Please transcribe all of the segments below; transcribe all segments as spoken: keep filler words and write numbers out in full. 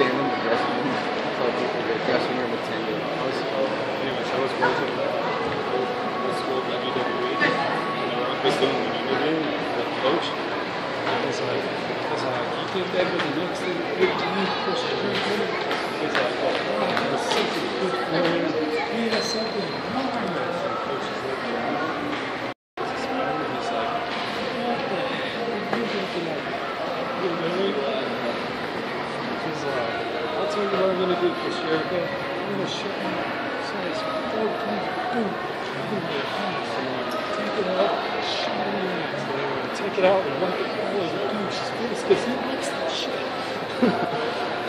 stand in the restroom until people get restroom attendant. I was, pretty much, I was watching the school W W E, and I was doing what you were doing, the coach. It's like, it's like, you think that was the next thing, fifteen percent It's like, oh, wow, that's such a good player. He has something marvelous. And the coach is looking around. He's smiling, he's like, what the hell are you looking at? You're very glad. He's like, I'll tell you what I'm going to do for sure, okay? I'm going to shut my size fourteen, boom. I'm going to get a house, and I'm going to take it out, shut it in the next day. Take it out and wipe it all over the douche's face because he likes that shit.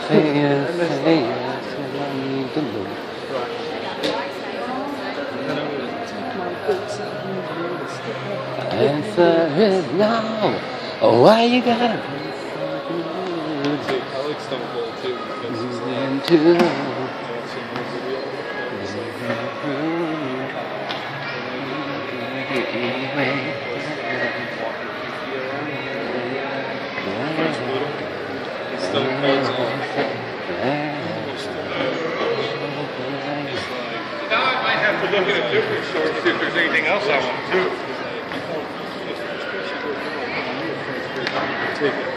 Say yes, say yes, and I need to look. Right. And then I'm going to take my boots out and I'm going to step up. Answer is no. Why you gotta be fucking rude? I like Stone Cold too because he's named too. Anyway. It's like, now I might have to look at a different store to see if there's anything else I want to do. It's like, it's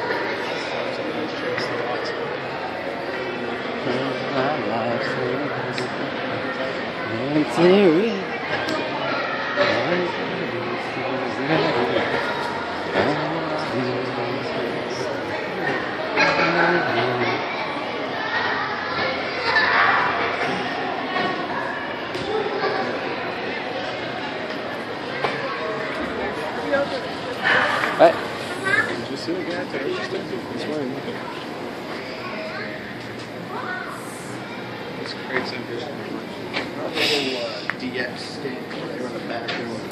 Hey. Did you see the guy today? He's wearing this crazy ambition. A little uh, D X stand right on the back.